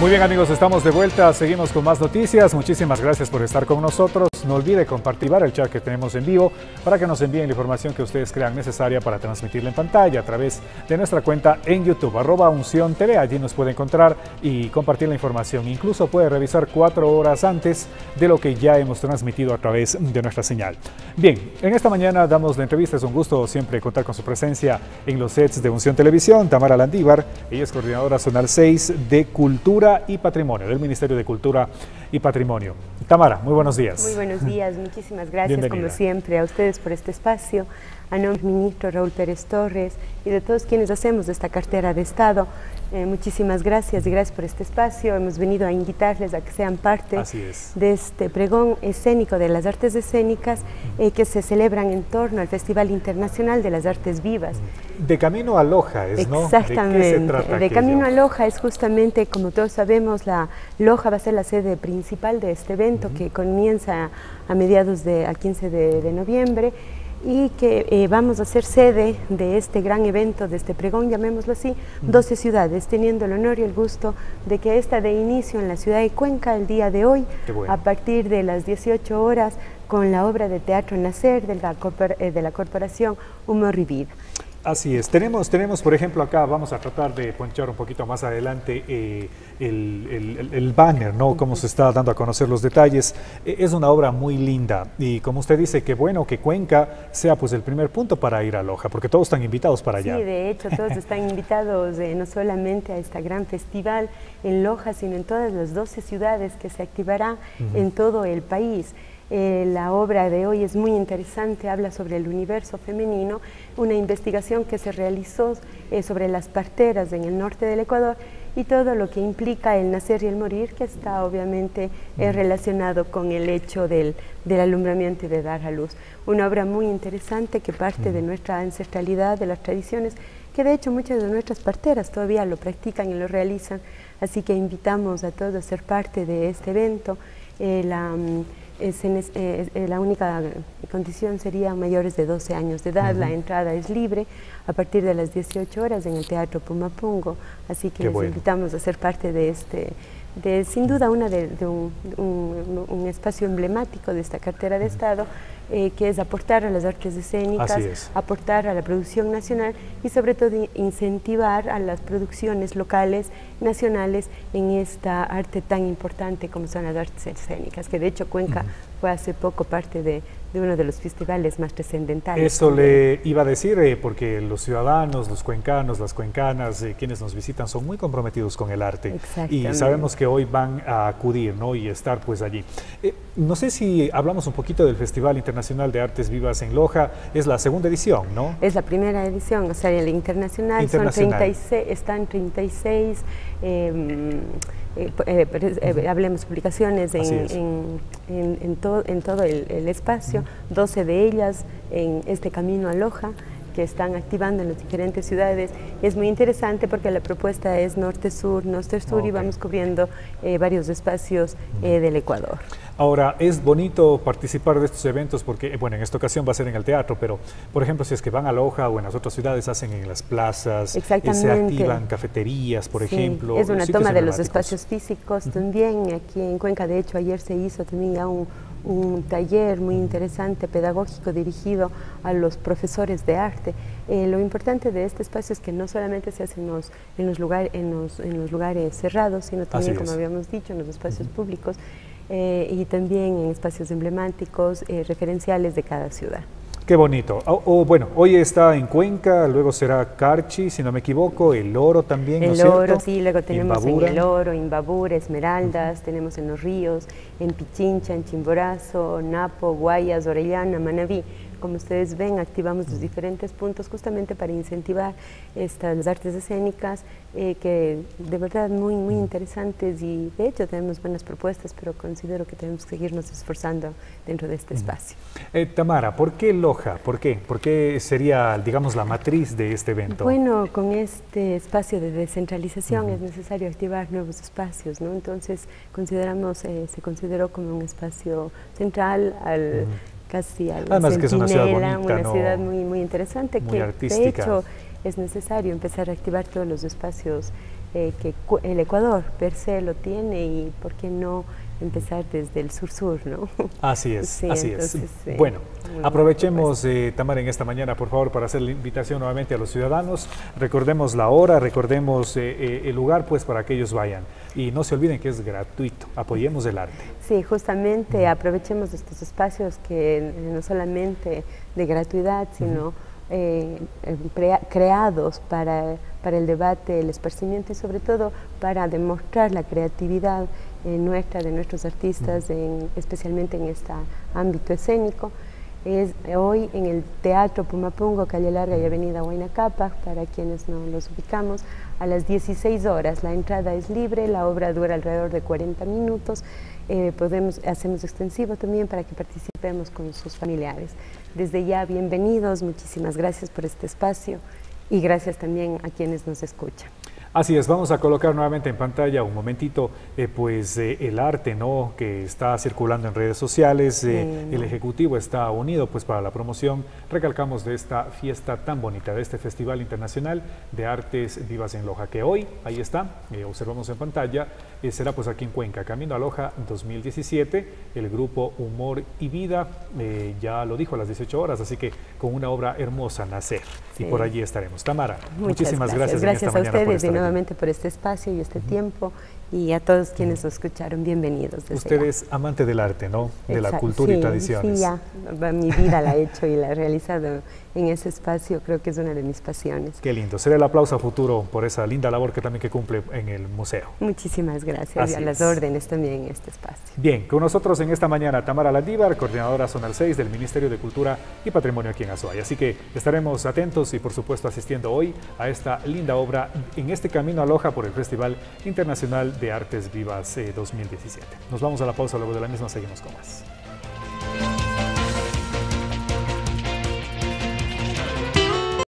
Muy bien, amigos, estamos de vuelta, seguimos con más noticias. Muchísimas gracias por estar con nosotros. No olvide compartir el chat que tenemos en vivo para que nos envíen la información que ustedes crean necesaria para transmitirla en pantalla a través de nuestra cuenta en YouTube, @UnciónTV. Allí nos puede encontrar y compartir la información. Incluso puede revisar 4 horas antes de lo que ya hemos transmitido a través de nuestra señal. Bien, en esta mañana damos la entrevista. Es un gusto siempre contar con su presencia en los sets de Unción Televisión. Tamara Landívar, ella es coordinadora zonal 6 de Cultura y Patrimonio, del Ministerio de Cultura y Patrimonio. Tamara, muy buenos días. Muy buenos días, muchísimas gracias. Bienvenida. Como siempre a ustedes por este espacio, a nombre del ministro Raúl Pérez Torres y de todos quienes hacemos de esta cartera de Estado. Muchísimas gracias y gracias por este espacio. Hemos venido a invitarles a que sean parte de este pregón escénico de las artes escénicas que se celebran en torno al Festival Internacional de las Artes Vivas. De Camino a Loja, es, ¿no? Exactamente. ¿De qué se trata aquello? Camino a Loja es justamente, como todos sabemos, la Loja va a ser la sede principal de este evento que comienza a mediados al 15 de noviembre. Y que vamos a ser sede de este gran evento, de este pregón, llamémoslo así, 12 ciudades, teniendo el honor y el gusto de que esta dé inicio en la ciudad de Cuenca el día de hoy, a partir de las 18 horas, con la obra de teatro Nacer de la Corporación Humor y Vida. Así es, tenemos por ejemplo acá, vamos a tratar de ponchar un poquito más adelante el banner, ¿no? Cómo se está dando a conocer los detalles. Es una obra muy linda y como usted dice, qué bueno que Cuenca sea pues el primer punto para ir a Loja, porque todos están invitados para allá. Sí, de hecho todos están invitados no solamente a este gran festival en Loja, sino en todas las 12 ciudades que se activará en todo el país. La obra de hoy es muy interesante, habla sobre el universo femenino, una investigación que se realizó sobre las parteras en el norte del Ecuador y todo lo que implica el nacer y el morir, que está obviamente relacionado con el hecho del alumbramiento y de dar a luz. Una obra muy interesante que parte de nuestra ancestralidad, de las tradiciones, que de hecho muchas de nuestras parteras todavía lo practican y lo realizan, así que invitamos a todos a ser parte de este evento. La única condición sería mayores de 12 años de edad, la entrada es libre a partir de las 18 horas en el Teatro Pumapungo, así que les invitamos a ser parte de este, sin duda un espacio emblemático de esta cartera de Estado, que es aportar a las artes escénicas, aportar a la producción nacional y sobre todo incentivar a las producciones locales, nacionales, en esta arte tan importante como son las artes escénicas, que de hecho Cuenca fue hace poco parte de uno de los festivales más trascendentales. Eso le iba a decir, porque los ciudadanos, los cuencanos, las cuencanas, quienes nos visitan son muy comprometidos con el arte y sabemos que hoy van a acudir, ¿no? Y estar pues allí. No sé si hablamos un poquito del Festival Internacional de Artes Vivas en Loja, es la segunda edición, ¿no? Es la primera edición, o sea, el internacional. Son 36, están 36, hablemos publicaciones en todo el espacio, 12 de ellas en este Camino a Loja, que están activando en las diferentes ciudades. Es muy interesante porque la propuesta es norte-sur, norte-sur, y vamos cubriendo varios espacios del Ecuador. Ahora, es bonito participar de estos eventos porque, bueno, en esta ocasión va a ser en el teatro, pero, por ejemplo, si es que van a Loja o en las otras ciudades, hacen en las plazas, se activan cafeterías, por ejemplo. Es una toma de los espacios físicos también. Aquí en Cuenca, de hecho, ayer se hizo también ya un taller muy interesante, pedagógico, dirigido a los profesores de arte. Lo importante de este espacio es que no solamente se hace en los lugares cerrados, sino también, como habíamos dicho, en los espacios públicos y también en espacios emblemáticos, referenciales de cada ciudad. Qué bonito. Bueno, hoy está en Cuenca, luego será Carchi, si no me equivoco, El Oro también, ¿no es cierto? El Oro, sí, luego tenemos Imbabura. En El Oro, Imbabura, Esmeraldas, tenemos en Los Ríos, en Pichincha, en Chimborazo, Napo, Guayas, Orellana, Manabí. Como ustedes ven, activamos los diferentes puntos justamente para incentivar estas artes escénicas, que de verdad muy, muy interesantes, y de hecho tenemos buenas propuestas, pero considero que tenemos que seguirnos esforzando dentro de este espacio. Tamara, ¿por qué Loja? ¿Por qué? ¿Por qué sería, digamos, la matriz de este evento? Bueno, con este espacio de descentralización es necesario activar nuevos espacios, ¿no? Entonces se consideró como un espacio central al... Casi a la Además que es una ciudad bonita, una ciudad muy, muy interesante, muy artística. De hecho es necesario empezar a activar todos los espacios que el Ecuador per se lo tiene, y por qué no empezar desde el sur-sur, ¿no? Así es, sí, así entonces, es. Bueno, aprovechemos, Tamara, en esta mañana, por favor, para hacer la invitación nuevamente a los ciudadanos. Recordemos la hora, recordemos el lugar, pues, para que ellos vayan. Y no se olviden que es gratuito, apoyemos el arte. Sí, justamente aprovechemos estos espacios que no solamente de gratuidad, sino creados para el debate, el esparcimiento y sobre todo para demostrar la creatividad nuestra, de nuestros artistas, especialmente en este ámbito escénico. Es hoy en el Teatro Pumapungo, calle Larga y avenida Huaynacapa, para quienes no los ubicamos, a las 16 horas. La entrada es libre, la obra dura alrededor de 40 minutos, hacemos extensivo también para que participemos con sus familiares. Desde ya, bienvenidos, muchísimas gracias por este espacio y gracias también a quienes nos escuchan. Así es, vamos a colocar nuevamente en pantalla un momentito el arte, ¿no?, que está circulando en redes sociales. El Ejecutivo está unido, pues, para la promoción, recalcamos, de esta fiesta tan bonita, de este Festival Internacional de Artes Vivas en Loja, que hoy, ahí está, observamos en pantalla, será pues aquí en Cuenca, Camino a Loja 2017, el grupo Humor y Vida, ya lo dijo, a las 18 horas, así que con una obra hermosa, Nacer, y por allí estaremos. Tamara, muchísimas gracias. Gracias a ustedes nuevamente por este espacio y este tiempo, y a todos quienes lo escucharon, bienvenidos. Usted es amante del arte, ¿no? De la cultura y tradiciones. Sí, ya, mi vida la he hecho y la he realizado en ese espacio, creo que es una de mis pasiones. Qué lindo, será el aplauso a futuro por esa linda labor que también que cumple en el museo. Muchísimas gracias, y a las órdenes también en este espacio. Bien, con nosotros en esta mañana Tamara Landívar, coordinadora zonal 6 del Ministerio de Cultura y Patrimonio aquí en AZUAY, así que estaremos atentos y por supuesto asistiendo hoy a esta linda obra en este Camino a Loja por el Festival Internacional de Artes Vivas 2017. Nos vamos a la pausa, luego de la misma seguimos con más.